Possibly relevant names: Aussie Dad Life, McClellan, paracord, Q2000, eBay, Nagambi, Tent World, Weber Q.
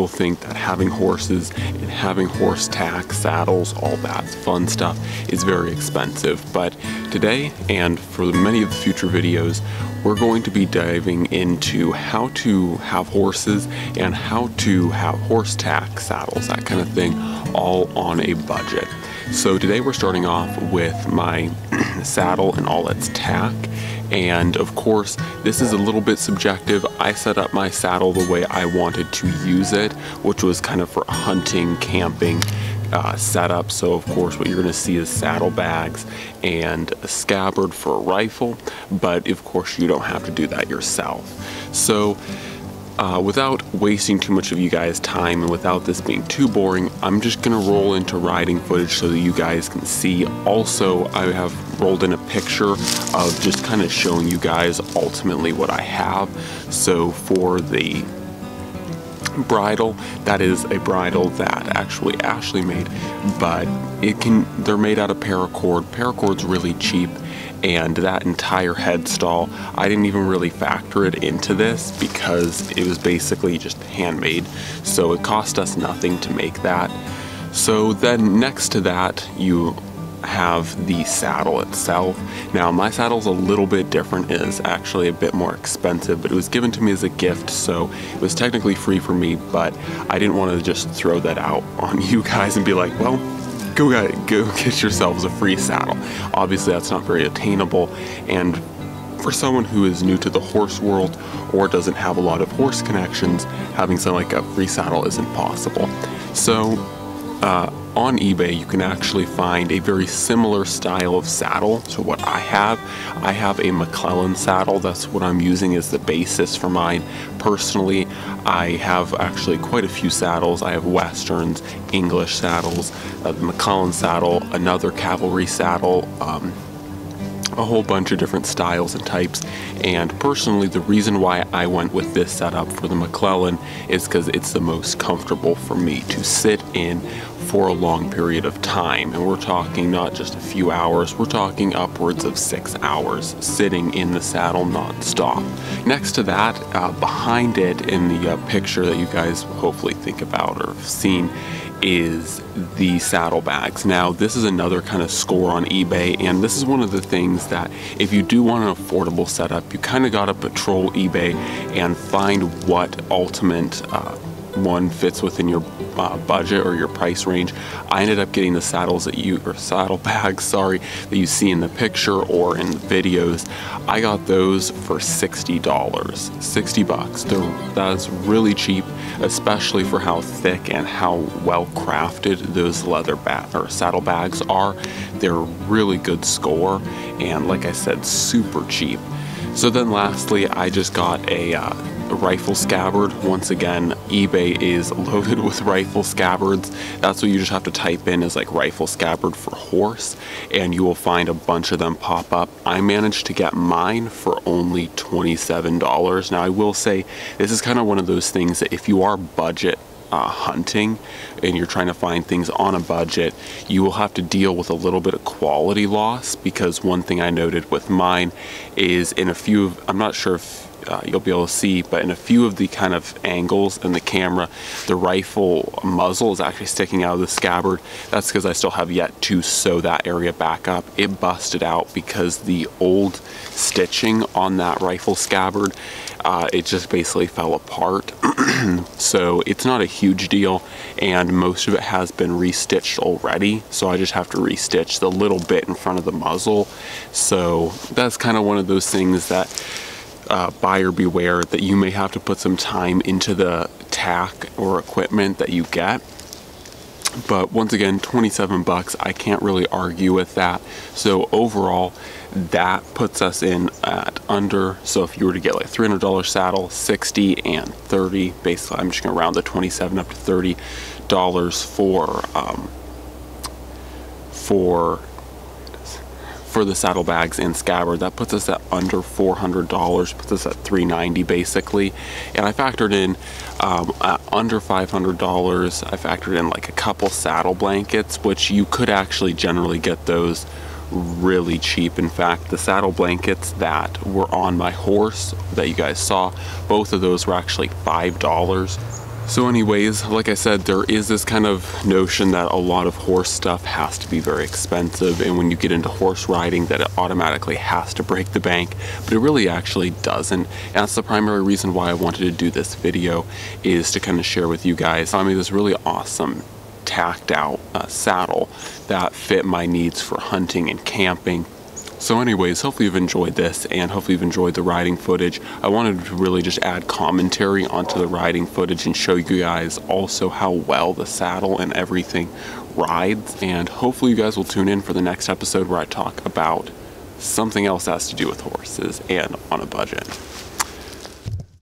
people think that having horses and having horse tack, saddles, all that fun stuff is very expensive. But today, and for many of the future videos, we're going to be diving into how to have horses and how to have horse tack, saddles, that kind of thing, all on a budget. So today we're starting off with my saddle and all its tack. And of course, this is a little bit subjective. I set up my saddle the way I wanted to use it, which was kind of for hunting, camping setup. So of course, what you're gonna see is saddlebags and a scabbard for a rifle, but of course you don't have to do that yourself. So without wasting too much of you guys' time and without this being too boring, I'm just gonna roll into riding footage so that you guys can see. Also, I have rolled in a picture of just kind of showing you guys ultimately what I have. So for the bridle, that is a bridle that actually Ashley made, but they're made out of paracord. Paracord's really cheap, and that entire headstall, I didn't even really factor it into this because it was basically just handmade, so it cost us nothing to make that. So then next to that, you have the saddle itself. Now my saddle's a little bit different, it is actually a bit more expensive, but it was given to me as a gift, so it was technically free for me, but I didn't want to just throw that out on you guys and be like, well, go get yourselves a free saddle. Obviously that's not very attainable, and for someone who is new to the horse world or doesn't have a lot of horse connections, having something like a free saddle isn't possible. So on eBay, you can actually find a very similar style of saddle to what I have. I have a McClellan saddle. That's what I'm using as the basis for mine. Personally, I have actually quite a few saddles. I have Westerns, English saddles, the McClellan saddle, another cavalry saddle, a whole bunch of different styles and types. And personally, the reason why I went with this setup for the McClellan is because it's the most comfortable for me to sit in for a long period of time. And we're talking not just a few hours, we're talking upwards of 6 hours sitting in the saddle non-stop. Next to that, behind it in the picture that you guys hopefully think about or have seen, is the saddlebags. Now this is another kind of score on eBay, and this is one of the things that if you do want an affordable setup, you kind of got to patrol eBay and find what ultimate one fits within your budget or your price range. I ended up getting the saddlebags, sorry, that you see in the picture or in the videos. I got those for $60, 60 bucks. That's really cheap, especially for how thick and how well crafted those leather saddlebags are. They're really good score, and like I said, super cheap. So then lastly, I just got a rifle scabbard. Once again, eBay is loaded with rifle scabbards. That's what you just have to type in, is like rifle scabbard for horse, and you will find a bunch of them pop up. I managed to get mine for only $27. Now I will say, this is kind of one of those things that if you are budget hunting and you're trying to find things on a budget, you will have to deal with a little bit of quality loss, because one thing I noted with mine is in a few of, I'm not sure if you'll be able to see, but in a few of the kind of angles in the camera, the rifle muzzle is actually sticking out of the scabbard. That's because I still have yet to sew that area back up. It busted out because the old stitching on that rifle scabbard, it just basically fell apart. So it's not a huge deal, and most of it has been restitched already, so I just have to restitch the little bit in front of the muzzle. So that's kind of one of those things that buyer beware, that you may have to put some time into the tack or equipment that you get. But once again, 27 bucks, I can't really argue with that. So overall, that puts us in at under, so if you were to get like $300 saddle, 60 and 30, basically I'm just gonna round the 27 up to $30 for the saddlebags and scabbard. That puts us at under $400, puts us at $390 basically. And I factored in under $500, I factored in like a couple saddle blankets, which you could actually generally get those really cheap. In fact, the saddle blankets that were on my horse that you guys saw, both of those were actually $5. So anyways, like I said, there is this kind of notion that a lot of horse stuff has to be very expensive, and when you get into horse riding that it automatically has to break the bank, but it really actually doesn't. And that's the primary reason why I wanted to do this video, is to kind of share with you guys. I made this really awesome tacked out saddle that fit my needs for hunting and camping. So anyways, hopefully you've enjoyed this, and hopefully you've enjoyed the riding footage. I wanted to really just add commentary onto the riding footage and show you guys also how well the saddle and everything rides. And hopefully you guys will tune in for the next episode where I talk about something else that has to do with horses and on a budget.